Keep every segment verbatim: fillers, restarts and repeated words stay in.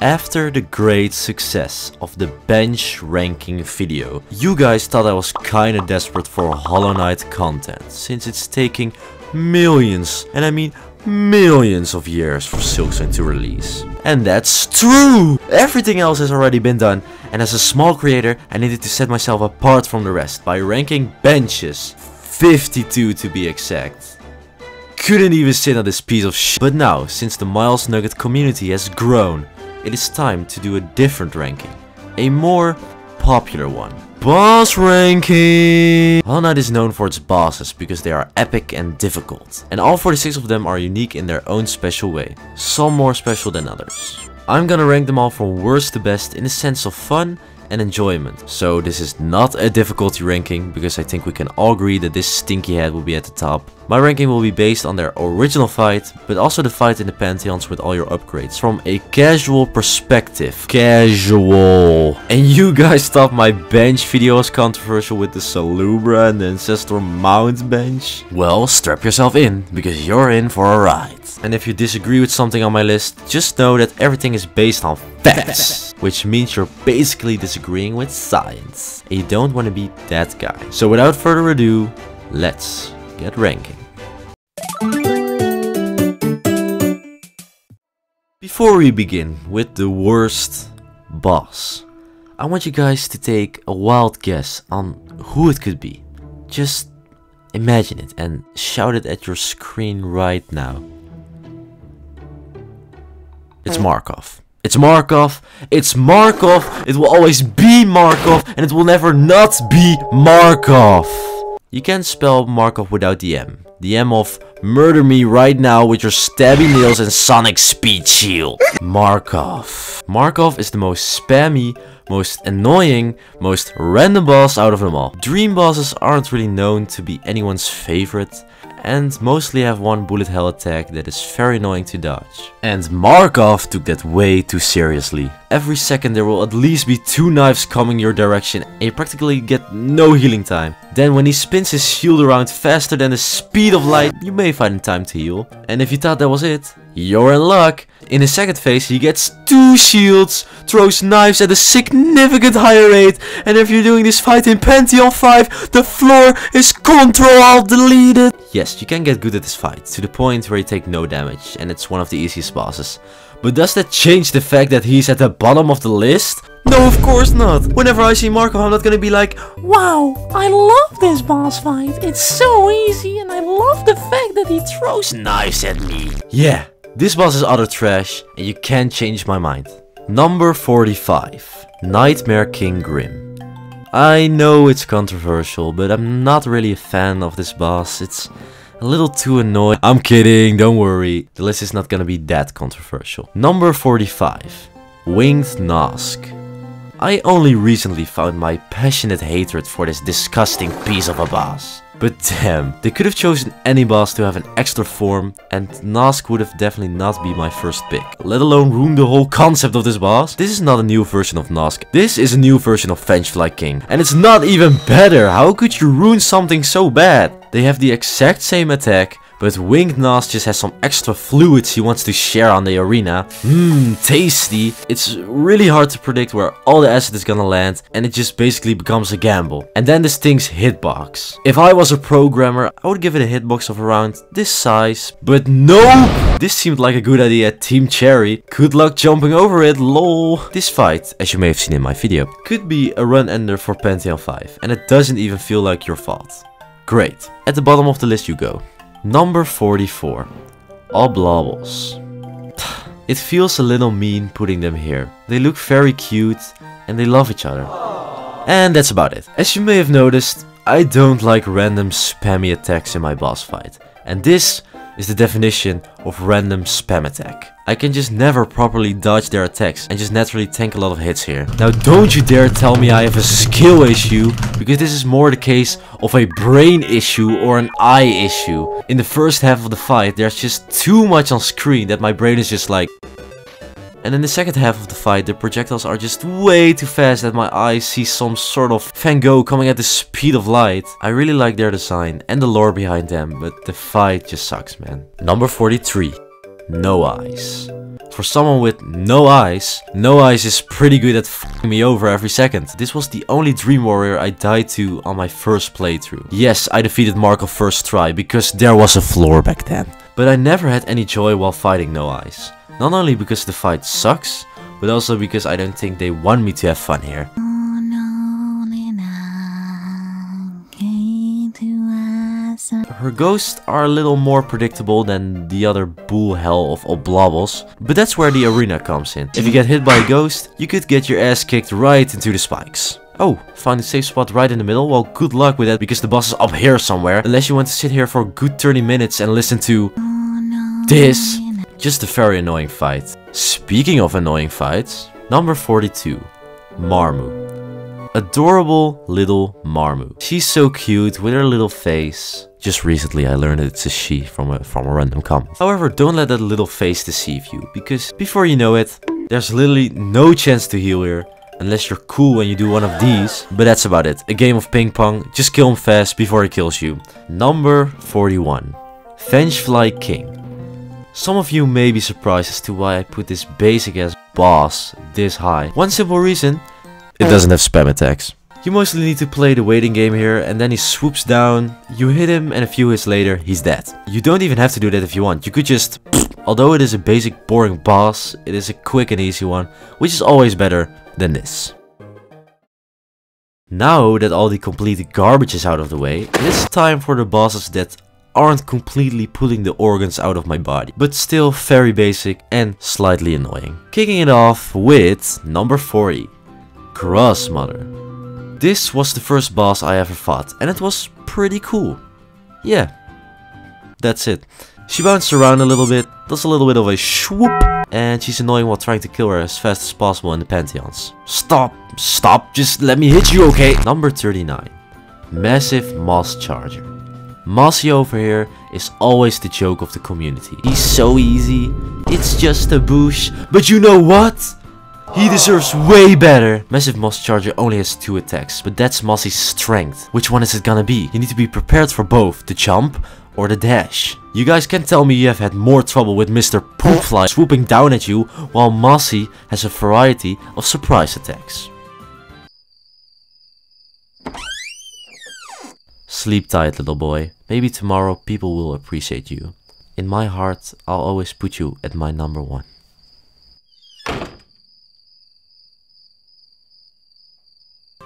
After the great success of the bench ranking video, you guys thought I was kinda desperate for Hollow Knight content, since it's taking millions, and I mean millions of years for Silksong to release. And that's true! Everything else has already been done, and as a small creator I needed to set myself apart from the rest by ranking benches, fifty-two to be exact. Couldn't even sit on this piece of shit. But now, since the Miles Nugget community has grown, it is time to do a different ranking, a more popular one. Boss ranking! Hollow Knight is known for its bosses because they are epic and difficult, and all forty-six of them are unique in their own special way, some more special than others. I'm gonna rank them all from worst to best in the sense of fun and enjoyment. So this is not a difficulty ranking, because I think we can all agree that this stinky head will be at the top. My ranking will be based on their original fight, but also the fight in the Pantheons with all your upgrades, from a casual perspective. Casual. And you guys thought my bench video was controversial with the Salubra and the Ancestor Mount bench? Well, strap yourself in, because you're in for a ride. And if you disagree with something on my list, just know that everything is based on facts, which means you're basically disagreeing with science. And you don't want to be that guy. So without further ado, let's get ranking. Before we begin with the worst boss, I want you guys to take a wild guess on who it could be. Just imagine it and shout it at your screen right now. It's Markov. It's Markov. It's Markov. It will always be Markov, and it will never not be Markov. You can spell Markov without the M. The M of murder me right now with your stabby nails and sonic speed shield. Markov. Markov is the most spammy, most annoying, most random boss out of them all. Dream bosses aren't really known to be anyone's favorite, and mostly have one bullet hell attack that is very annoying to dodge. And Markov took that way too seriously. Every second there will at least be two knives coming your direction, and you practically get no healing time. Then when he spins his shield around faster than the speed of light, you may find time to heal. And if you thought that was it, you're in luck! In his second phase he gets two shields, throws knives at a significant higher rate, and if you're doing this fight in Pantheon five, the floor is Control-Alt deleted! Yes, you can get good at this fight, to the point where you take no damage, and it's one of the easiest bosses. But does that change the fact that he's at the bottom of the list? No, of course not! Whenever I see Markov, I'm not gonna be like, wow, I love this boss fight, it's so easy and I love the fact that he throws knives at me. Yeah, this boss is utter trash and you can't change my mind. Number forty-five. Nightmare King Grimm. I know it's controversial, but I'm not really a fan of this boss. It's a little too annoying. I'm kidding, don't worry. The list is not gonna be that controversial. Number forty-five. Winged Nosk. I only recently found my passionate hatred for this disgusting piece of a boss. But damn, they could have chosen any boss to have an extra form, and Nosk would have definitely not be my first pick. Let alone ruin the whole concept of this boss. This is not a new version of Nosk. This is a new version of Vengefly King. And it's not even better. How could you ruin something so bad? They have the exact same attack, but Winged Nosk just has some extra fluids he wants to share on the arena. Mmm, tasty. It's really hard to predict where all the acid is gonna land, and it just basically becomes a gamble. And then this thing's hitbox. If I was a programmer, I would give it a hitbox of around this size. But no! This seemed like a good idea at Team Cherry. Good luck jumping over it, lol. This fight, as you may have seen in my video, could be a run-ender for Pantheon five, and it doesn't even feel like your fault. Great. At the bottom of the list you go. Number forty-four. Oblobbles. It feels a little mean putting them here. They look very cute and they love each other. And that's about it. As you may have noticed, I don't like random spammy attacks in my boss fight. And this is the definition of random spam attack. I can just never properly dodge their attacks and just naturally tank a lot of hits here. Now don't you dare tell me I have a skill issue, because this is more the case of a brain issue or an eye issue. In the first half of the fight there's just too much on screen that my brain is just like... And in the second half of the fight the projectiles are just way too fast that my eyes see some sort of Van Gogh coming at the speed of light. I really like their design and the lore behind them, but the fight just sucks, man. Number forty-three. No Eyes. For someone with no eyes, No Eyes is pretty good at f***ing me over every second. This was the only Dream Warrior I died to on my first playthrough. Yes, I defeated Markov first try because there was a floor back then. But I never had any joy while fighting No Eyes. Not only because the fight sucks, but also because I don't think they want me to have fun here. Her ghosts are a little more predictable than the other bull hell of Oblobbles, but that's where the arena comes in. If you get hit by a ghost, you could get your ass kicked right into the spikes. Oh, find a safe spot right in the middle? Well, good luck with that because the boss is up here somewhere. Unless you want to sit here for a good thirty minutes and listen to this. Just a very annoying fight. Speaking of annoying fights, number forty-two, Marmu. Adorable little Marmu. She's so cute with her little face. Just recently I learned that it's a she from a, from a random comment. However, don't let that little face deceive you, because before you know it, there's literally no chance to heal her, unless you're cool and you do one of these. But that's about it. A game of ping pong, just kill him fast before he kills you. Number forty-one, Vengefly King. Some of you may be surprised as to why I put this basic ass boss this high. One simple reason: it doesn't have spam attacks. You mostly need to play the waiting game here, and then he swoops down, you hit him, and a few hits later he's dead. You don't even have to do that if you want, you could just... Although it is a basic boring boss, it is a quick and easy one, which is always better than this. Now that all the complete garbage is out of the way, it is time for the bosses that aren't completely pulling the organs out of my body, but still very basic and slightly annoying. Kicking it off with number forty. Crossmother. This was the first boss I ever fought, and it was pretty cool. Yeah, that's it. She bounced around a little bit, does a little bit of a swoop, and she's annoying while trying to kill her as fast as possible in the Pantheons. Stop, stop, just let me hit you, okay? Number thirty-nine, Massive Moss Charger. Mossy over here is always the joke of the community. He's so easy, it's just a boosh, but you know what? He deserves way better! Massive Moss Charger only has two attacks, but that's Mossy's strength. Which one is it gonna be? You need to be prepared for both, the jump or the dash. You guys can tell me you have had more trouble with Mister Poopfly swooping down at you, while Mossy has a variety of surprise attacks. Sleep tight, little boy. Maybe tomorrow people will appreciate you. In my heart, I'll always put you at my number one.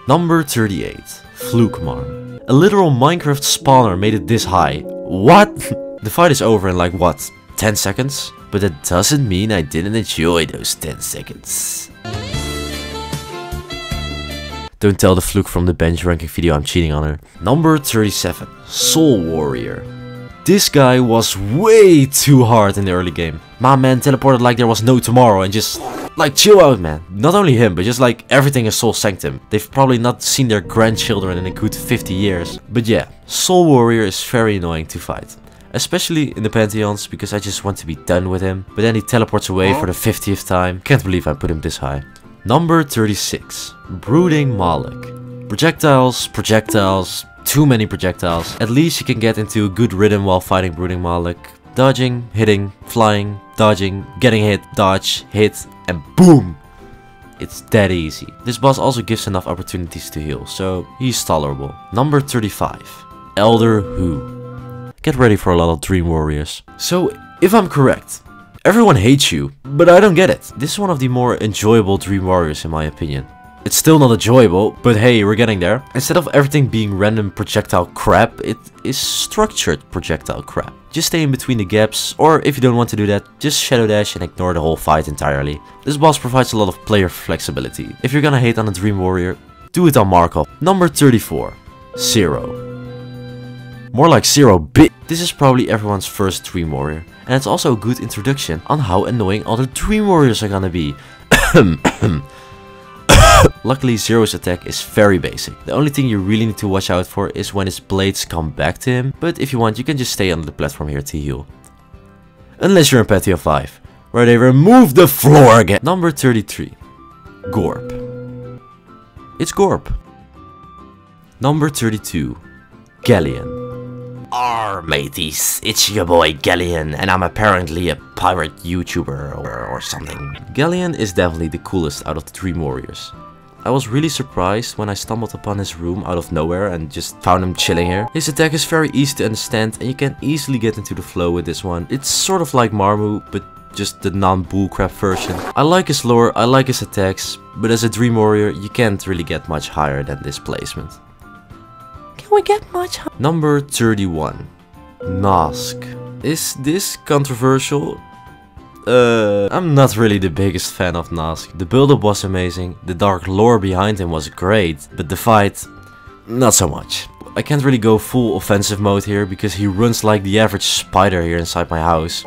Number thirty-eight, Fluke Marm. A literal Minecraft spawner made it this high. What? The fight is over in like, what, ten seconds? But that doesn't mean I didn't enjoy those ten seconds. Don't tell the Fluke from the bench ranking video I'm cheating on her. Number thirty-seven, Soul Warrior. This guy was way too hard in the early game. My man teleported like there was no tomorrow and just... Like, chill out, man. Not only him, but just like everything is Soul Sanctum. They've probably not seen their grandchildren in a good fifty years. But yeah, Soul Warrior is very annoying to fight. Especially in the Pantheons, because I just want to be done with him. But then he teleports away for the fiftieth time. Can't believe I put him this high. Number thirty-six, Brooding Moloch. Projectiles, projectiles, too many projectiles. At least you can get into a good rhythm while fighting Brooding Moloch. Dodging, hitting, flying, dodging, getting hit, dodge, hit, and boom! It's that easy. This boss also gives enough opportunities to heal, so he's tolerable. Number thirty-five, Elder Who. Get ready for a lot of Dream Warriors. So, if I'm correct, everyone hates you, but I don't get it. This is one of the more enjoyable Dream Warriors in my opinion. It's still not enjoyable, but hey, we're getting there. Instead of everything being random projectile crap, it is structured projectile crap. Just stay in between the gaps, or if you don't want to do that, just shadow dash and ignore the whole fight entirely. This boss provides a lot of player flexibility. If you're gonna hate on a Dream Warrior, do it on Markov. Number thirty-four, Xero. More like Xero, bitch. This is probably everyone's first Dream Warrior, and it's also a good introduction on how annoying other Dream Warriors are gonna be. Luckily, Xero's attack is very basic. The only thing you really need to watch out for is when his blades come back to him, but if you want, you can just stay on the platform here to heal. Unless you're in Patio five, where they remove the floor again. Number thirty-three, Gorb. It's Gorb. Number thirty-two, Galien. Arr mateys, it's your boy Galien, and I'm apparently a pirate YouTuber or, or something. Galien is definitely the coolest out of the three warriors. I was really surprised when I stumbled upon his room out of nowhere and just found him chilling here. His attack is very easy to understand and you can easily get into the flow with this one. It's sort of like Marmu, but just the non-bullcrap version. I like his lore, I like his attacks, but as a Dream Warrior you can't really get much higher than this placement. Can we get much higher? Number thirty-one. Nosk. Is this controversial? Uh, I'm not really the biggest fan of Nosk. The build-up was amazing, the dark lore behind him was great, but the fight, not so much. I can't really go full offensive mode here because he runs like the average spider here inside my house.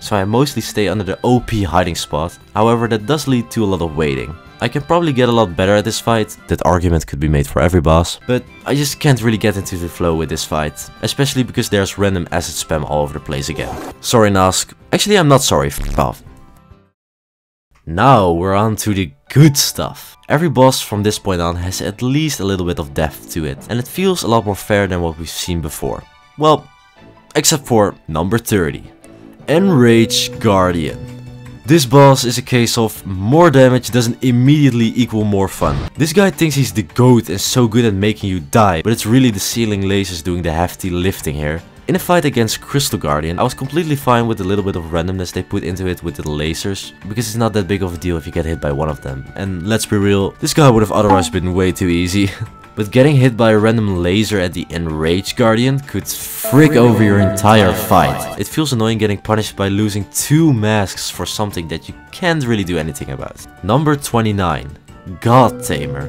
So I mostly stay under the O P hiding spot, however that does lead to a lot of waiting. I can probably get a lot better at this fight, that argument could be made for every boss, but I just can't really get into the flow with this fight, especially because there's random acid spam all over the place again. Sorry Nosk, actually I'm not sorry, f*** off. Now we're on to the good stuff. Every boss from this point on has at least a little bit of depth to it, and it feels a lot more fair than what we've seen before. Well, except for number thirty. Enraged Guardian. This boss is a case of more damage doesn't immediately equal more fun. This guy thinks he's the GOAT and so good at making you die, but it's really the ceiling lasers doing the hefty lifting here. In a fight against Crystal Guardian, I was completely fine with the little bit of randomness they put into it with the lasers, because it's not that big of a deal if you get hit by one of them. And let's be real, this guy would have otherwise been way too easy. But getting hit by a random laser at the Enraged Guardian could frick over your entire fight. It feels annoying getting punished by losing two masks for something that you can't really do anything about. Number twenty-nine. God Tamer.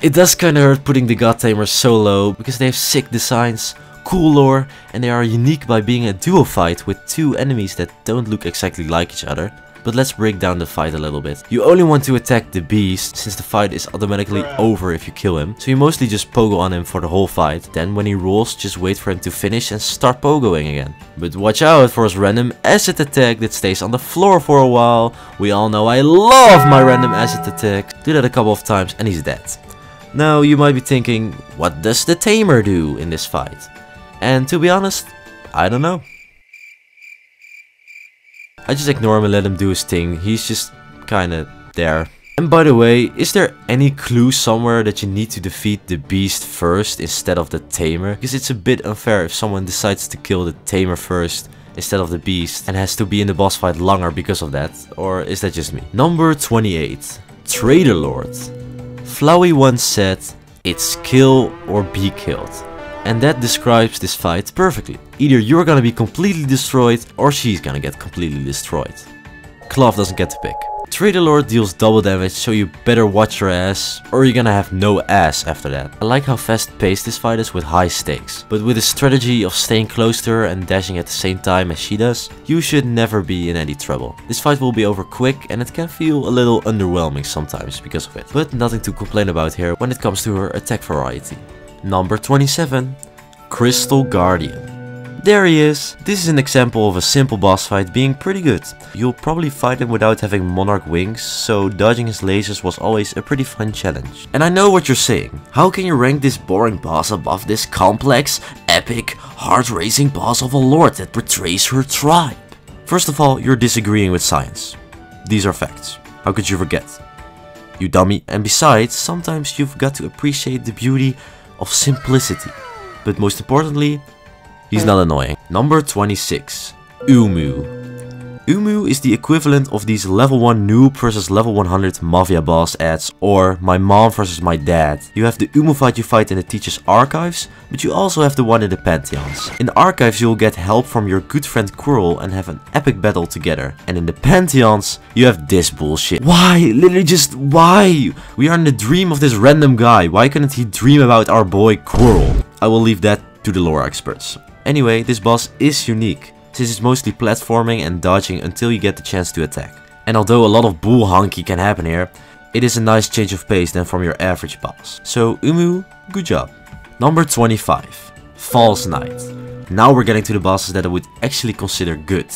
It does kinda hurt putting the God Tamer so low, because they have sick designs, cool lore, and they are unique by being a duo fight with two enemies that don't look exactly like each other. But let's break down the fight a little bit. You only want to attack the beast, since the fight is automatically over if you kill him. So you mostly just pogo on him for the whole fight. Then when he rolls, just wait for him to finish and start pogoing again. But watch out for his random acid attack that stays on the floor for a while. We all know I love my random acid attacks. Do that a couple of times and he's dead. Now you might be thinking, what does the Tamer do in this fight? And to be honest, I don't know. I just ignore him and let him do his thing. He's just kinda there. And by the way, is there any clue somewhere that you need to defeat the beast first instead of the Tamer? Because it's a bit unfair if someone decides to kill the Tamer first instead of the beast and has to be in the boss fight longer because of that. Or is that just me? Number twenty-eight. Traitor Lord. Flowey once said, "It's kill or be killed." And that describes this fight perfectly. Either you're gonna be completely destroyed, or she's gonna get completely destroyed. Clav doesn't get to pick. Traitor Lord deals double damage, so you better watch your ass, or you're gonna have no ass after that. I like how fast paced this fight is with high stakes, but with a strategy of staying close to her and dashing at the same time as she does, you should never be in any trouble. This fight will be over quick and it can feel a little underwhelming sometimes because of it, but nothing to complain about here when it comes to her attack variety. Number twenty-seven, Crystal Guardian. There he is. This is an example of a simple boss fight being pretty good. You'll probably fight him without having monarch wings, so dodging his lasers was always a pretty fun challenge. And I know what you're saying. How can you rank this boring boss above this complex, epic, heart-racing boss of a lord that betrays her tribe? First of all, you're disagreeing with science. These are facts. How could you forget? You dummy. And besides, sometimes you've got to appreciate the beauty of simplicity. But most importantly, he's not annoying. Number twenty-six. Uumuu. Uumuu is the equivalent of these level one noob versus level one hundred mafia boss ads, or my mom versus my dad. You have the Uumuu fight you fight in the teacher's archives, but you also have the one in the pantheons. In the archives you will get help from your good friend Quirrell and have an epic battle together. And in the pantheons you have this bullshit. Why? Literally just why? We are in the dream of this random guy. Why couldn't he dream about our boy Quirrell? I will leave that to the lore experts. Anyway, this boss is unique, since it's mostly platforming and dodging until you get the chance to attack. And although a lot of bull honky can happen here, it is a nice change of pace than from your average boss. So Uumuu, good job. Number twenty-five. False Knight. Now we're getting to the bosses that I would actually consider good.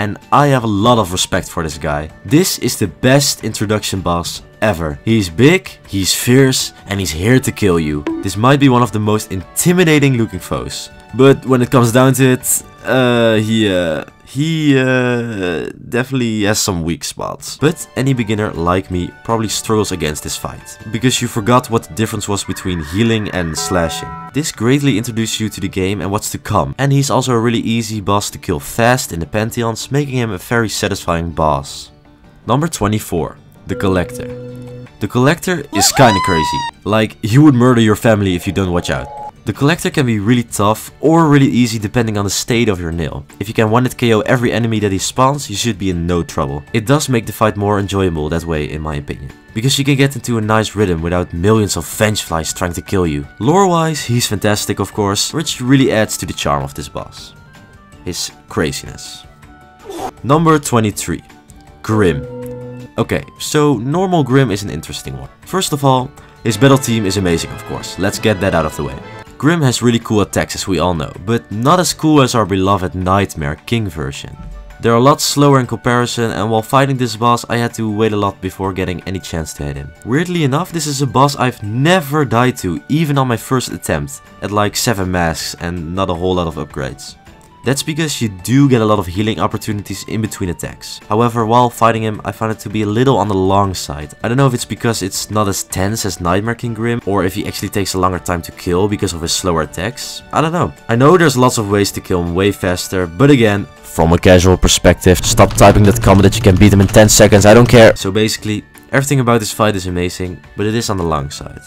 and I have a lot of respect for this guy. This is the best introduction boss ever. He's big, he's fierce, and he's here to kill you. This might be one of the most intimidating looking foes. But when it comes down to it, uh, he, uh, he uh, definitely has some weak spots. But any beginner like me probably struggles against this fight, because you forgot what the difference was between healing and slashing. This greatly introduces you to the game and what's to come, and he's also a really easy boss to kill fast in the pantheons, making him a very satisfying boss. Number twenty-four, the Collector. The Collector is kinda crazy, like he would murder your family if you don't watch out. The Collector can be really tough or really easy depending on the state of your nail. If you can one-hit K O every enemy that he spawns, you should be in no trouble. It does make the fight more enjoyable that way, in my opinion, because you can get into a nice rhythm without millions of Vengeflies trying to kill you. Lore-wise, he's fantastic of course, which really adds to the charm of this boss. His craziness. Number twenty-three. Grimm. Okay, so normal Grimm is an interesting one. First of all, his battle team is amazing of course, let's get that out of the way. Grimm has really cool attacks as we all know, but not as cool as our beloved Nightmare King version. They're a lot slower in comparison, and while fighting this boss I had to wait a lot before getting any chance to hit him. Weirdly enough, this is a boss I've never died to, even on my first attempt, at like seven masks and not a whole lot of upgrades. That's because you do get a lot of healing opportunities in between attacks. However, while fighting him I found it to be a little on the long side. I don't know if it's because it's not as tense as Nightmare King Grimm, or if he actually takes a longer time to kill because of his slower attacks. I don't know. I know there's lots of ways to kill him way faster, but again, from a casual perspective, stop typing that comment that you can beat him in ten seconds, I don't care. So basically, everything about this fight is amazing, but it is on the long side.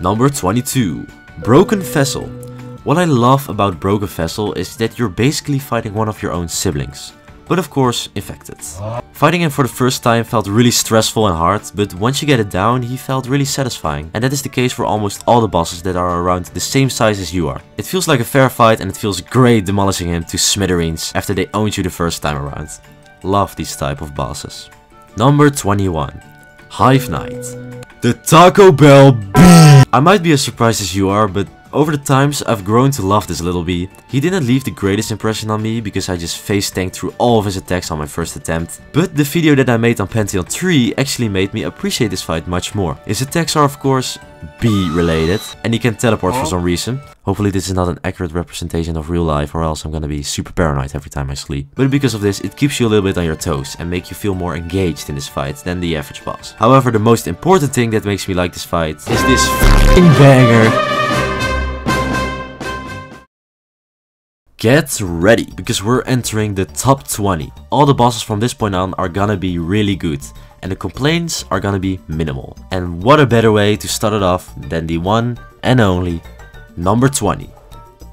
Number twenty-two. Broken Vessel. What I love about Broken Vessel is that you're basically fighting one of your own siblings, but of course infected. Fighting him for the first time felt really stressful and hard, but once you get it down he felt really satisfying, and that is the case for almost all the bosses that are around the same size as you are. It feels like a fair fight and it feels great demolishing him to smithereens after they owned you the first time around. Love these type of bosses. Number twenty-one. Hive Knight. The Taco Bell Bee! I might be as surprised as you are, but over the times I've grown to love this little bee. He didn't leave the greatest impression on me because I just face tanked through all of his attacks on my first attempt, but the video that I made on Pantheon three actually made me appreciate this fight much more. His attacks are of course bee related, and he can teleport for some reason. Hopefully this is not an accurate representation of real life, or else I'm gonna be super paranoid every time I sleep. But because of this, it keeps you a little bit on your toes and make you feel more engaged in this fight than the average boss. However, the most important thing that makes me like this fight is this f***ing banger. Get ready, because we're entering the top twenty. All the bosses from this point on are gonna be really good, and the complaints are gonna be minimal. And what a better way to start it off than the one and only number twenty,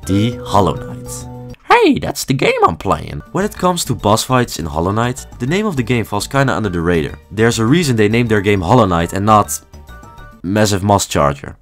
the Hollow Knight. Hey, that's the game I'm playing. When it comes to boss fights in Hollow Knight, the name of the game falls kinda under the radar. There's a reason they named their game Hollow Knight and not Massive Moss Charger.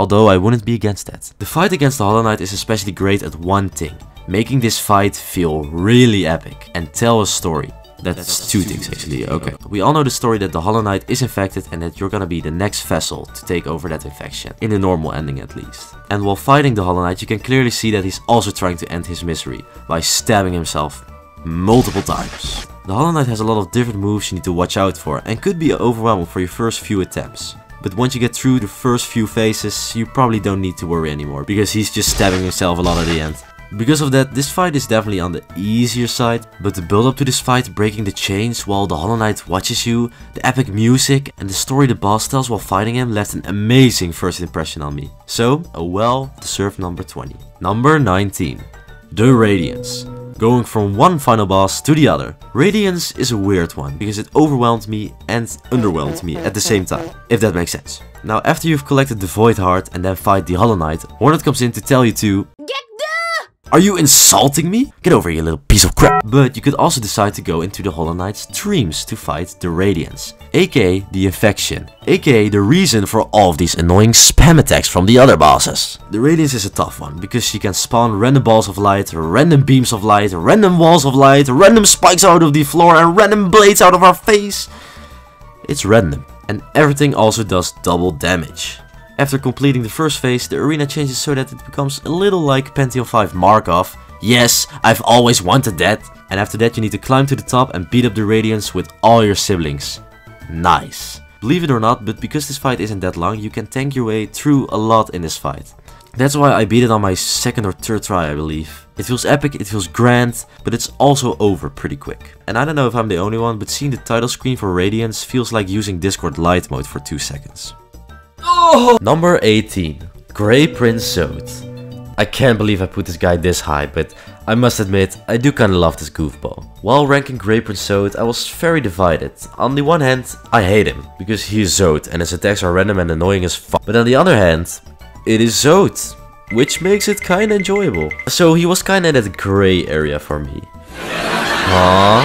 Although I wouldn't be against that. The fight against the Hollow Knight is especially great at one thing, making this fight feel really epic and tell a story. That's, That's two things actually, okay. We all know the story that the Hollow Knight is infected and that you're gonna be the next vessel to take over that infection, in the normal ending at least. And while fighting the Hollow Knight you can clearly see that he's also trying to end his misery by stabbing himself multiple times. The Hollow Knight has a lot of different moves you need to watch out for and could be overwhelming for your first few attempts. But once you get through the first few phases, you probably don't need to worry anymore, because he's just stabbing himself a lot at the end. Because of that, this fight is definitely on the easier side, but the build up to this fight, breaking the chains while the Hollow Knight watches you, the epic music and the story the boss tells while fighting him left an amazing first impression on me. So, a well deserved number twenty. Number nineteen. The Radiance. Going from one final boss to the other. Radiance is a weird one, because it overwhelmed me and underwhelmed me at the same time, if that makes sense. Now after you've collected the Void Heart and then fight the Hollow Knight, Hornet comes in to tell you to get the... Are you insulting me? Get over here, you little piece of crap. But you could also decide to go into the Hollow Knight's dreams to fight the Radiance, aka the infection, aka the reason for all of these annoying spam attacks from the other bosses. The Radiance is a tough one, because she can spawn random balls of light, random beams of light, random walls of light, random spikes out of the floor and random blades out of our face. It's random. And everything also does double damage. After completing the first phase, the arena changes so that it becomes a little like Pantheon five Markov, Yes, I've always wanted that. And after that you need to climb to the top and beat up the Radiance with all your siblings. Nice. Believe it or not, but because this fight isn't that long, you can tank your way through a lot in this fight. That's why I beat it on my second or third try, I believe. It feels epic, it feels grand, but it's also over pretty quick. And I don't know if I'm the only one, but seeing the title screen for Radiance feels like using Discord Light mode for two seconds. Oh! Number eighteen. Grey Prince Zoed. I can't believe I put this guy this high, but I must admit, I do kinda love this goofball. While ranking Grey Prince Zoed, I was very divided. On the one hand, I hate him, because he is Zoed and his attacks are random and annoying as fuck. But on the other hand, it is Zoed, which makes it kinda enjoyable. So he was kinda in that grey area for me. Huh?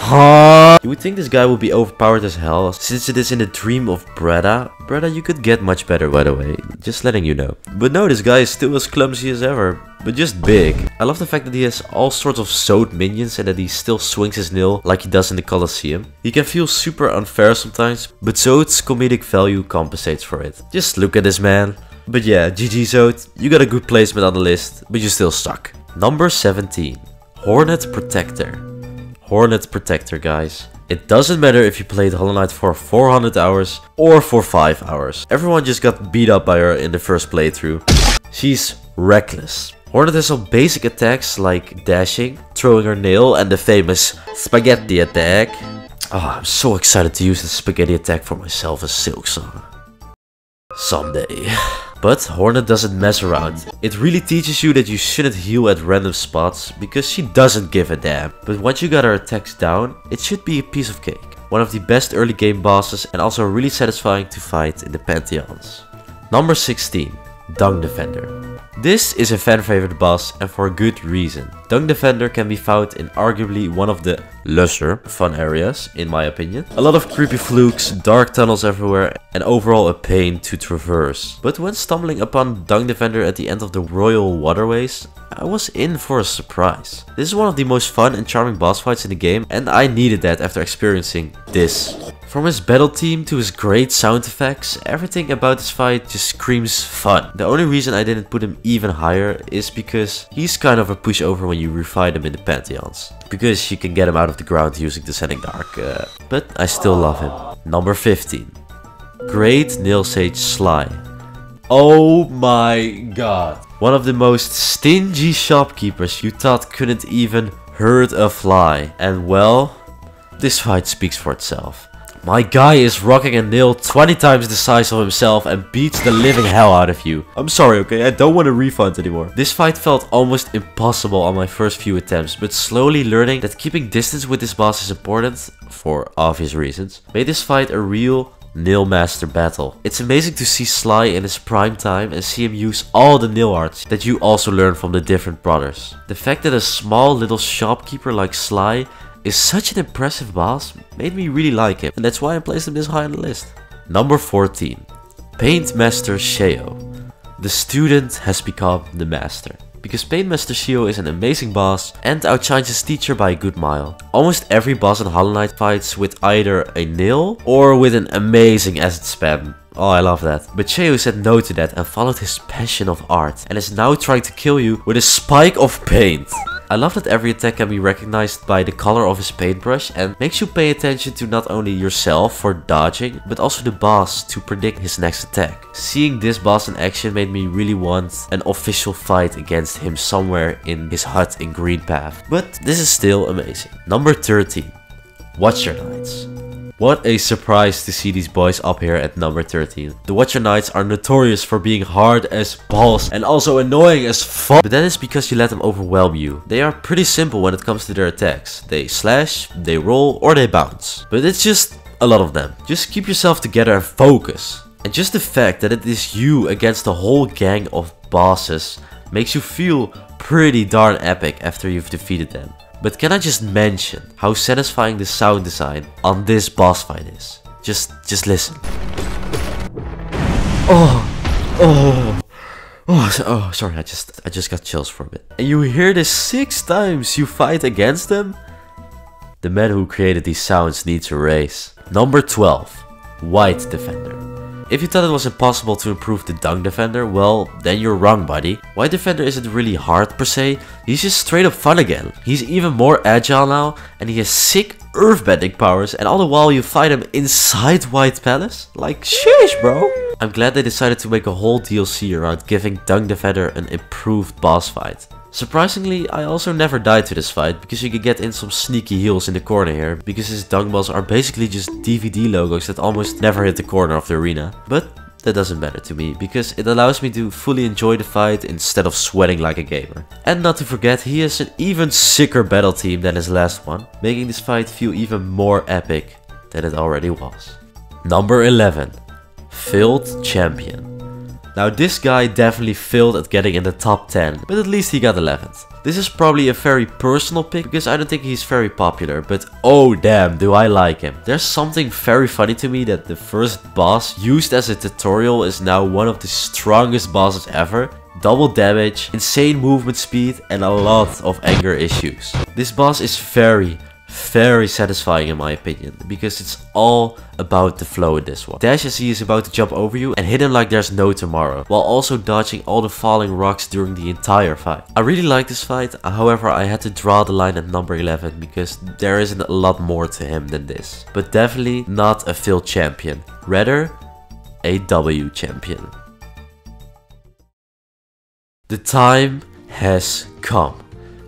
Huh? You would think this guy would be overpowered as hell, since it is in the dream of Breda. Breda, you could get much better, by the way, just letting you know. But no, this guy is still as clumsy as ever, but just big. I love the fact that he has all sorts of Zoed minions and that he still swings his nail like he does in the Colosseum. He can feel super unfair sometimes, but Zoed's comedic value compensates for it. Just look at this man. But yeah, G G Zoed, you got a good placement on the list, but you still suck. Number seventeen. Hornet Protector. Hornet Protector, guys. It doesn't matter if you played Hollow Knight for four hundred hours or for five hours. Everyone just got beat up by her in the first playthrough. She's reckless. Hornet has some basic attacks like dashing, throwing her nail, and the famous spaghetti attack. Oh, I'm so excited to use the spaghetti attack for myself as Silksong. Someday. But Hornet doesn't mess around. It really teaches you that you shouldn't heal at random spots, because she doesn't give a damn. But once you got her attacks down, it should be a piece of cake. One of the best early game bosses and also really satisfying to fight in the Pantheons. Number sixteen. Dung Defender. This is a fan favorite boss, and for a good reason. Dung Defender can be found in arguably one of the lesser fun areas, in my opinion. A lot of creepy flukes, dark tunnels everywhere, and overall a pain to traverse. But when stumbling upon Dung Defender at the end of the Royal Waterways, I was in for a surprise. This is one of the most fun and charming boss fights in the game, and I needed that after experiencing this. From his battle theme to his great sound effects, everything about this fight just screams fun. The only reason I didn't put him even higher is because he's kind of a pushover when you refight him in the Pantheons. Because you can get him out of the ground using Descending Dark, uh, but I still love him. Number fifteen. Great Nail Sage Sly. Oh my god. One of the most stingy shopkeepers you thought couldn't even hurt a fly. And well, this fight speaks for itself. My guy is rocking a nail twenty times the size of himself and beats the living hell out of you. I'm sorry, okay? I don't want a refund anymore. This fight felt almost impossible on my first few attempts, but slowly learning that keeping distance with this boss is important, for obvious reasons, made this fight a real nail master battle. It's amazing to see Sly in his prime time and see him use all the nail arts that you also learn from the different brothers. The fact that a small little shopkeeper like Sly is such an impressive boss made me really like him, and that's why I placed him this high on the list. Number fourteen. Paintmaster Sheo. The student has become the master. Because Paintmaster Sheo is an amazing boss and outshines his teacher by a good mile. Almost every boss in Hollow Knight fights with either a nail or with an amazing acid spam. Oh, I love that. But Sheo said no to that and followed his passion of art, and is now trying to kill you with a spike of paint. I love that every attack can be recognized by the color of his paintbrush, and makes you pay attention to not only yourself for dodging, but also the boss to predict his next attack. Seeing this boss in action made me really want an official fight against him somewhere in his hut in Greenpath. But this is still amazing. Number thirteen. Watcher Knights. What a surprise to see these boys up here at number thirteen. The Watcher Knights are notorious for being hard as balls and also annoying as fuck. But that is because you let them overwhelm you. They are pretty simple when it comes to their attacks. They slash, they roll, or they bounce. But it's just a lot of them. Just keep yourself together and focus. And just the fact that it is you against the whole gang of bosses makes you feel pretty darn epic after you've defeated them. But can I just mention how satisfying the sound design on this boss fight is? Just, just listen. Oh, oh, oh, oh! Sorry, I just, I just got chills for a bit. And you hear this six times you fight against them. The man who created these sounds needs a raise. Number twelve, White Defender. If you thought it was impossible to improve the Dung Defender, well, then you're wrong, buddy. White Defender isn't really hard per se, he's just straight up fun again. He's even more agile now, and he has sick earthbending powers, and all the while you fight him inside White Palace? Like, sheesh, bro! I'm glad they decided to make a whole D L C around giving Dung Defender an improved boss fight. Surprisingly, I also never died to this fight, because you can get in some sneaky heals in the corner here, because his dung balls are basically just D V D logos that almost never hit the corner of the arena. But that doesn't matter to me, because it allows me to fully enjoy the fight instead of sweating like a gamer. And not to forget, he has an even sicker battle team than his last one, making this fight feel even more epic than it already was. Number eleven. Failed Champion. Now this guy definitely failed at getting in the top ten, but at least he got eleventh. This is probably a very personal pick because I don't think he's very popular, but oh damn do I like him. There's something very funny to me that the first boss used as a tutorial is now one of the strongest bosses ever. Double damage, insane movement speed, and a lot of anger issues. This boss is very, very satisfying in my opinion, because it's all about the flow in this one. Dash as he is about to jump over you and hit him like there's no tomorrow, while also dodging all the falling rocks during the entire fight. I really like this fight, however I had to draw the line at number eleven because there isn't a lot more to him than this. But definitely not a failed champion, rather a W champion. The time has come.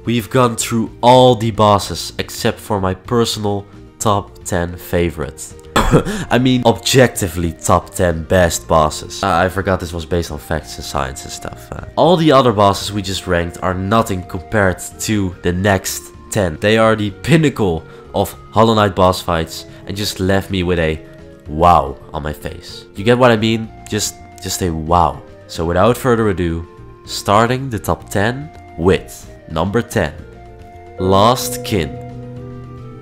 We've gone through all the bosses except for my personal top ten favorite. I mean objectively top ten best bosses. Uh, I forgot this was based on facts and science and stuff. Uh, all the other bosses we just ranked are nothing compared to the next ten. They are the pinnacle of Hollow Knight boss fights and just left me with a wow on my face. You get what I mean? Just, just a wow. So without further ado, starting the top ten with... Number ten. Last Kin.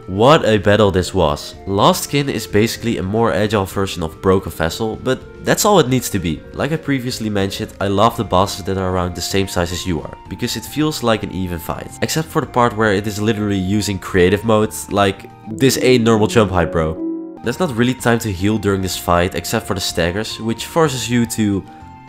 What a battle this was. Last Kin is basically a more agile version of Broken Vessel, but that's all it needs to be. Like I previously mentioned, I love the bosses that are around the same size as you are, because it feels like an even fight. Except for the part where it is literally using creative mode, like this ain't normal jump height, bro. There's not really time to heal during this fight except for the staggers, which forces you to,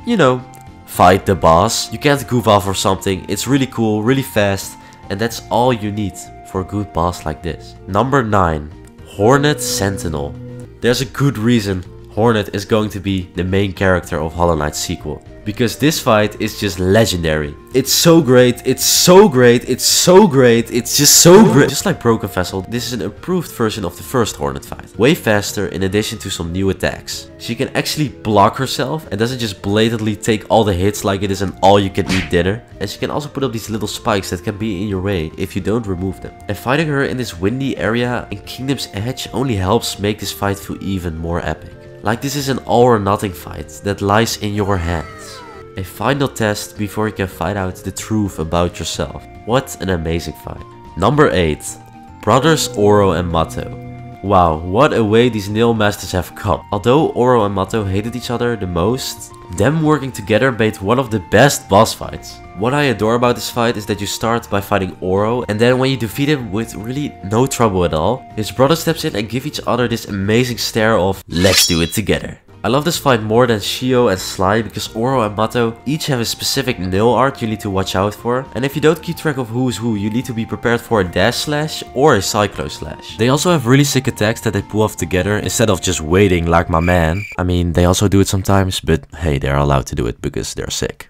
you know, fight the boss. You can't goof off or something, it's really cool, really fast, and that's all you need for a good boss like this. Number nine. Hornet Sentinel. There's a good reason Hornet is going to be the main character of Hollow Knight's sequel, because this fight is just legendary. It's so great, it's so great, it's so great, it's just so great. Just like Broken Vessel, this is an improved version of the first Hornet fight. Way faster in addition to some new attacks. She can actually block herself and doesn't just blatantly take all the hits like it is an all-you-can-eat dinner. And she can also put up these little spikes that can be in your way if you don't remove them. And fighting her in this windy area in Kingdom's Edge only helps make this fight feel even more epic. Like this is an all or nothing fight that lies in your hands. A final test before you can find out the truth about yourself. What an amazing fight. Number eight. Brothers Oro and Matto. Wow, what a way these Nail Masters have come. Although Oro and Matto hated each other the most, them working together made one of the best boss fights. What I adore about this fight is that you start by fighting Oro, and then when you defeat him with really no trouble at all, his brother steps in and give each other this amazing stare of let's do it together. I love this fight more than Shio and Sly because Oro and Matto each have a specific nail art you need to watch out for, and if you don't keep track of who's who, you need to be prepared for a dash slash or a cyclo slash. They also have really sick attacks that they pull off together instead of just waiting like my man. I mean, they also do it sometimes, but hey, they're allowed to do it because they're sick.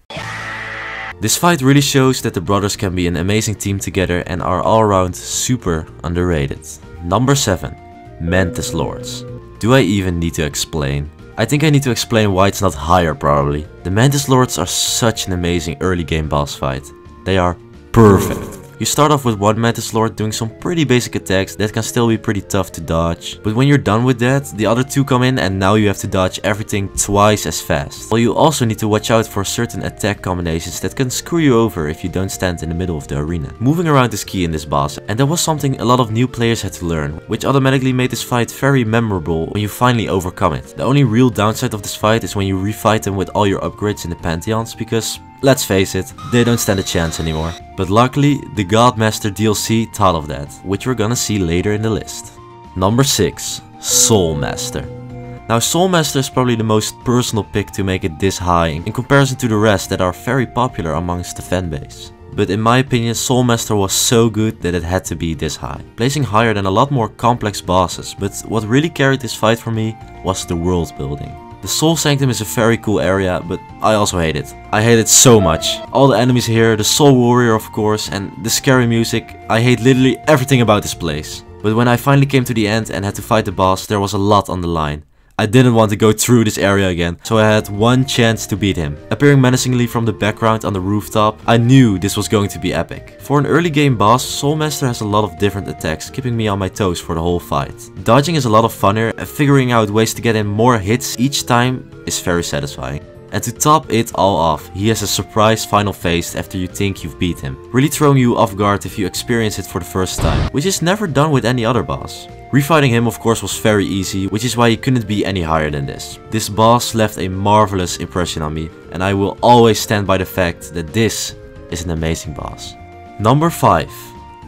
This fight really shows that the brothers can be an amazing team together and are all around super underrated. Number seven. Mantis Lords. Do I even need to explain? I think I need to explain why it's not higher probably. The Mantis Lords are such an amazing early game boss fight. They are perfect. You start off with one Mantis Lord doing some pretty basic attacks that can still be pretty tough to dodge. But when you're done with that, the other two come in and now you have to dodge everything twice as fast. Well, you also need to watch out for certain attack combinations that can screw you over if you don't stand in the middle of the arena. Moving around is key in this boss, and that was something a lot of new players had to learn, which automatically made this fight very memorable when you finally overcome it. The only real downside of this fight is when you refight them with all your upgrades in the Pantheons, because let's face it, they don't stand a chance anymore. But luckily, the God Master D L C taught of that, which we're gonna see later in the list. Number six. Soulmaster. Now Soulmaster is probably the most personal pick to make it this high in comparison to the rest that are very popular amongst the fanbase. But in my opinion, Soulmaster was so good that it had to be this high, placing higher than a lot more complex bosses, but what really carried this fight for me was the world building. The Soul Sanctum is a very cool area, but I also hate it. I hate it so much. All the enemies here, the Soul Warrior of course, and the scary music. I hate literally everything about this place. But when I finally came to the end and had to fight the boss, there was a lot on the line. I didn't want to go through this area again, so I had one chance to beat him. Appearing menacingly from the background on the rooftop, I knew this was going to be epic. For an early game boss, Soulmaster has a lot of different attacks, keeping me on my toes for the whole fight. Dodging is a lot of fun here, and figuring out ways to get in more hits each time is very satisfying. And to top it all off, he has a surprise final phase after you think you've beat him, really throwing you off guard if you experience it for the first time, which is never done with any other boss. Refighting him of course was very easy, which is why he couldn't be any higher than this. This boss left a marvelous impression on me, and I will always stand by the fact that this is an amazing boss. Number five.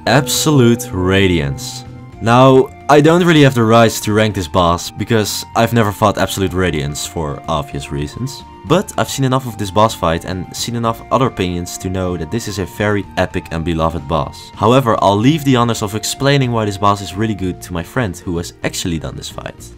Absolute Radiance. Now, I don't really have the rights to rank this boss, because I've never fought Absolute Radiance for obvious reasons. But I've seen enough of this boss fight and seen enough other opinions to know that this is a very epic and beloved boss. However, I'll leave the honors of explaining why this boss is really good to my friend who has actually done this fight.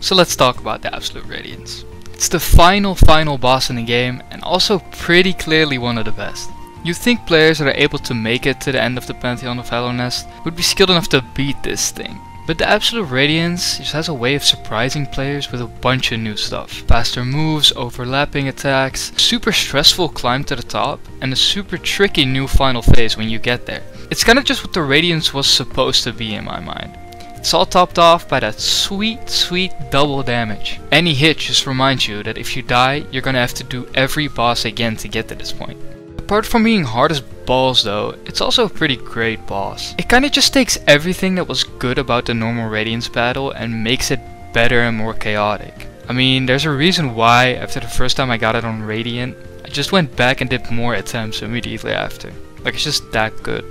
So let's talk about the Absolute Radiance. It's the final final boss in the game and also pretty clearly one of the best. You'd think players that are able to make it to the end of the Pantheon of Hollow Nest would be skilled enough to beat this thing. But the Absolute Radiance just has a way of surprising players with a bunch of new stuff. Faster moves, overlapping attacks, super stressful climb to the top, and a super tricky new final phase when you get there. It's kind of just what the Radiance was supposed to be in my mind. It's all topped off by that sweet, sweet double damage. Any hit just reminds you that if you die, you're gonna have to do every boss again to get to this point. Apart from being hard as balls though, it's also a pretty great boss. It kinda just takes everything that was good about the normal Radiance battle and makes it better and more chaotic. I mean, there's a reason why after the first time I got it on Radiant, I just went back and did more attempts immediately after. Like, it's just that good.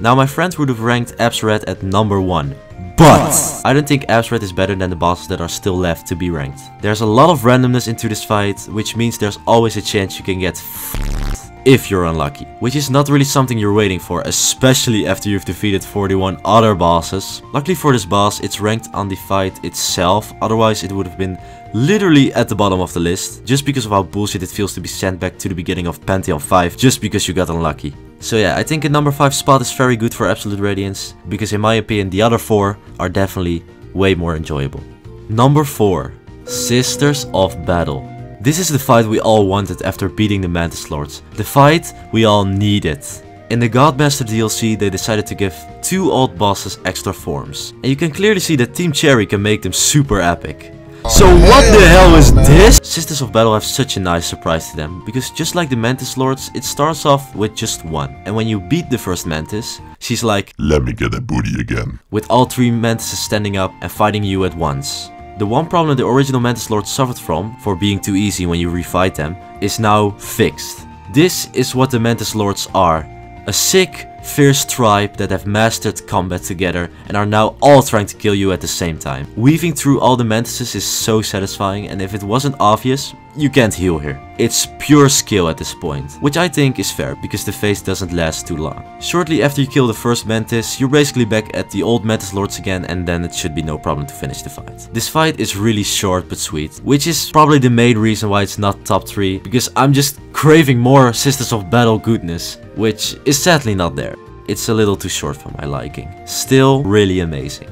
Now my friends would have ranked Absred at number one. But I don't think Absred is better than the bosses that are still left to be ranked. There's a lot of randomness into this fight, which means there's always a chance you can get f***ed if you're unlucky, which is not really something you're waiting for, especially after you've defeated forty-one other bosses. Luckily for this boss, it's ranked on the fight itself, otherwise it would have been literally at the bottom of the list, just because of how bullshit it feels to be sent back to the beginning of Pantheon five just because you got unlucky. So yeah, I think a number five spot is very good for Absolute Radiance, because in my opinion the other four are definitely way more enjoyable. Number four. Sisters of Battle. This is the fight we all wanted after beating the Mantis Lords. The fight we all needed. In the Godmaster D L C they decided to give two old bosses extra forms. And you can clearly see that Team Cherry can make them super epic. So what the hell is this? Sisters of Battle have such a nice surprise to them, because just like the Mantis Lords, it starts off with just one. And when you beat the first Mantis, she's like, "Let me get that booty again," with all three Mantises standing up and fighting you at once. The one problem the original Mantis Lord suffered from, for being too easy when you refight them, is now fixed. This is what the Mantis Lords are. A sick, fierce tribe that have mastered combat together and are now all trying to kill you at the same time. Weaving through all the Mantises is so satisfying, and if it wasn't obvious, you can't heal here. It's pure skill at this point, which I think is fair because the phase doesn't last too long. Shortly after you kill the first Mantis, you're basically back at the old Mantis Lords again, and then it should be no problem to finish the fight. This fight is really short but sweet, which is probably the main reason why it's not top three, because I'm just craving more Sisters of Battle goodness, which is sadly not there. It's a little too short for my liking. Still really amazing.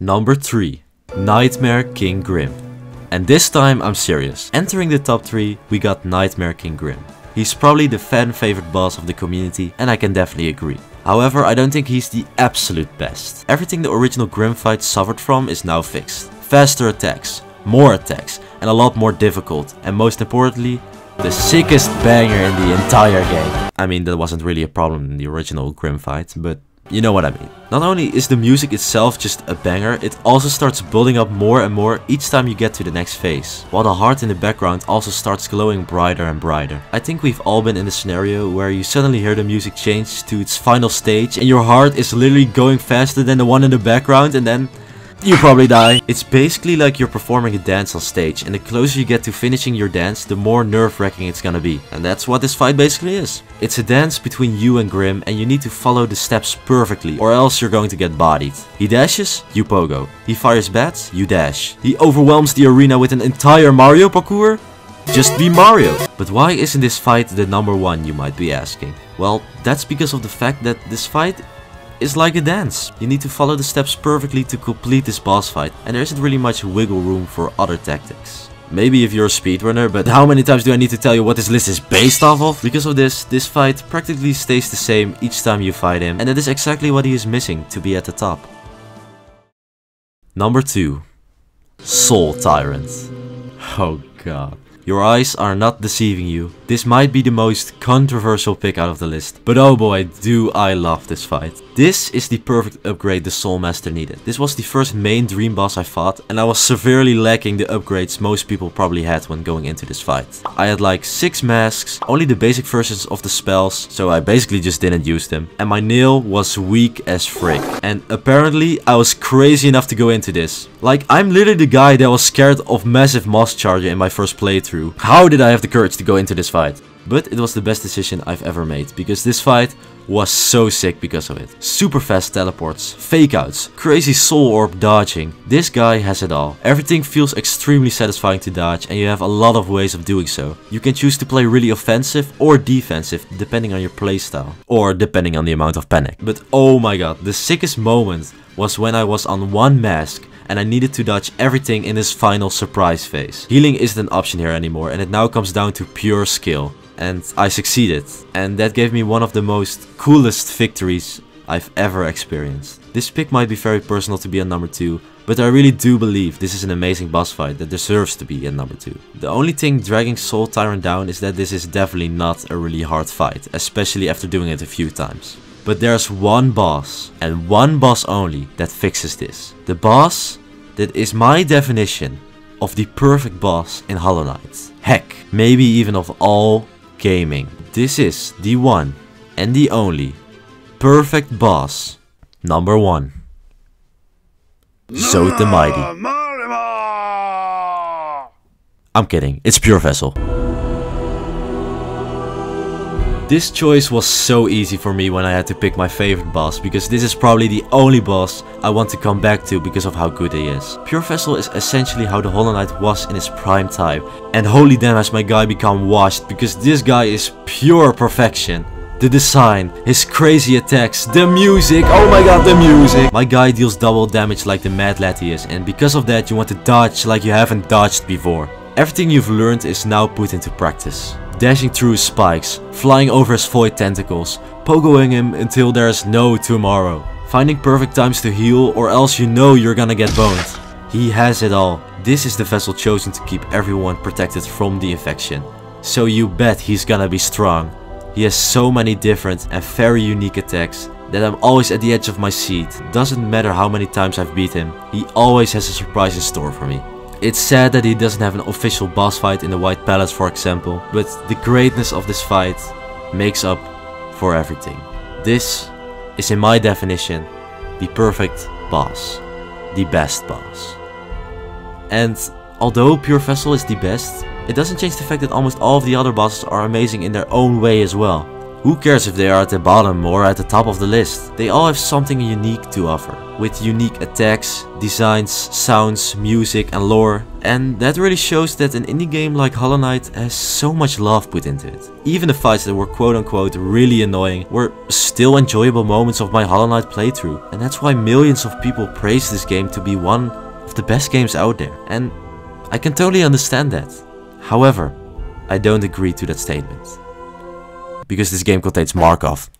Number three. Nightmare King Grimm. And this time I'm serious. Entering the top three, we got Nightmare King Grimm. He's probably the fan favorite boss of the community, and I can definitely agree. However, I don't think he's the absolute best. Everything the original Grimm fight suffered from is now fixed. Faster attacks, more attacks, and a lot more difficult, and most importantly, the sickest banger in the entire game. I mean, that wasn't really a problem in the original Grimm fight, but you know what I mean. Not only is the music itself just a banger, it also starts building up more and more each time you get to the next phase, while the heart in the background also starts glowing brighter and brighter. I think we've all been in a scenario where you suddenly hear the music change to its final stage and your heart is literally going faster than the one in the background, and then You probably die. It's basically like you're performing a dance on stage, and the closer you get to finishing your dance, the more nerve-wracking it's gonna be. And that's what this fight basically is. It's a dance between you and Grimm, and you need to follow the steps perfectly, or else you're going to get bodied. He dashes, you pogo. He fires bats, you dash. He overwhelms the arena with an entire Mario parkour? Just be Mario! But why isn't this fight the number one, you might be asking? Well, that's because of the fact that this fight is like a dance. You need to follow the steps perfectly to complete this boss fight, and there isn't really much wiggle room for other tactics. Maybe if you're a speedrunner, but how many times do I need to tell you what this list is based off of? Because of this, this fight practically stays the same each time you fight him, and that is exactly what he is missing to be at the top. Number two. Soul Tyrant. Oh god. Your eyes are not deceiving you. This might be the most controversial pick out of the list, but oh boy, do I love this fight. This is the perfect upgrade the Soulmaster needed. This was the first main dream boss I fought, and I was severely lacking the upgrades most people probably had when going into this fight. I had like six masks, only the basic versions of the spells, so I basically just didn't use them. And my nail was weak as frick. And apparently I was crazy enough to go into this. Like, I'm literally the guy that was scared of Massive Moss Charger in my first playthrough. How did I have the courage to go into this fight? But it was the best decision I've ever made, because this fight was so sick because of it. Super fast teleports, fake outs, crazy soul orb dodging. This guy has it all. Everything feels extremely satisfying to dodge, and you have a lot of ways of doing so. You can choose to play really offensive or defensive depending on your playstyle, or depending on the amount of panic. But oh my god, the sickest moment was when I was on one mask and I needed to dodge everything in this final surprise phase. Healing isn't an option here anymore, and it now comes down to pure skill. And I succeeded. And that gave me one of the most coolest victories I've ever experienced. This pick might be very personal to be on number two, but I really do believe this is an amazing boss fight that deserves to be in number two. The only thing dragging Soul Tyrant down is that this is definitely not a really hard fight, especially after doing it a few times. But there's one boss, and one boss only, that fixes this. The boss that is my definition of the perfect boss in Hollow Knight. Heck, maybe even of all gaming. This is the one and the only perfect boss. Number one. Zote the Mighty. I'm kidding, it's Pure Vessel. This choice was so easy for me when I had to pick my favorite boss, because this is probably the only boss I want to come back to because of how good he is. Pure Vessel is essentially how the Hollow Knight was in his prime time, and holy damn has my guy become washed, because this guy is pure perfection. The design, his crazy attacks, the music, oh my god, the music! My guy deals double damage like the mad lad he is, and because of that you want to dodge like you haven't dodged before. Everything you've learned is now put into practice. Dashing through his spikes, flying over his void tentacles, pogoing him until there's no tomorrow. Finding perfect times to heal, or else you know you're gonna get boned. He has it all. This is the vessel chosen to keep everyone protected from the infection. So you bet he's gonna be strong. He has so many different and very unique attacks that I'm always at the edge of my seat. Doesn't matter how many times I've beat him, he always has a surprise in store for me. It's sad that he doesn't have an official boss fight in the White Palace, for example, but the greatness of this fight makes up for everything. This is, in my definition, the perfect boss, the best boss. And although Pure Vessel is the best, it doesn't change the fact that almost all of the other bosses are amazing in their own way as well. Who cares if they are at the bottom or at the top of the list? They all have something unique to offer, with unique attacks, designs, sounds, music and lore. And that really shows that an indie game like Hollow Knight has so much love put into it. Even the fights that were quote unquote really annoying were still enjoyable moments of my Hollow Knight playthrough. And that's why millions of people praise this game to be one of the best games out there. And I can totally understand that. However, I don't agree to that statement, because this game contains Markov.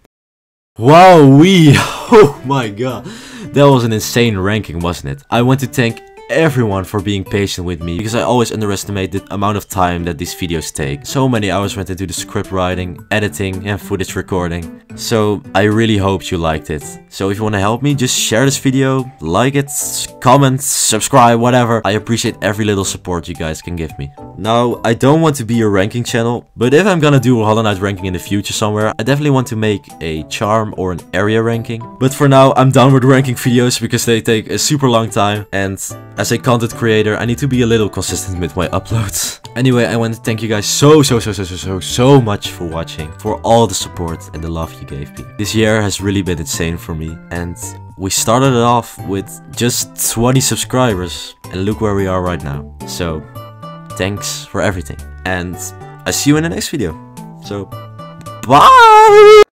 Wow, we! Oh my god. That was an insane ranking, wasn't it? I want to thank everyone for being patient with me, because I always underestimate the amount of time that these videos take. So many hours went into the script writing, editing and footage recording. So I really hoped you liked it. So if you want to help me, just share this video, like it, comment, subscribe, whatever. I appreciate every little support you guys can give me. Now, I don't want to be a ranking channel, but if I'm gonna do a Hollow Knight ranking in the future somewhere, I definitely want to make a charm or an area ranking. But for now, I'm done with ranking videos because they take a super long time, and as a content creator, I need to be a little consistent with my uploads. Anyway, I want to thank you guys so, so, so, so, so, so, so much for watching, for all the support and the love you gave me. This year has really been insane for me, and we started it off with just twenty subscribers, and look where we are right now. So, thanks for everything, and I see you in the next video. So, bye!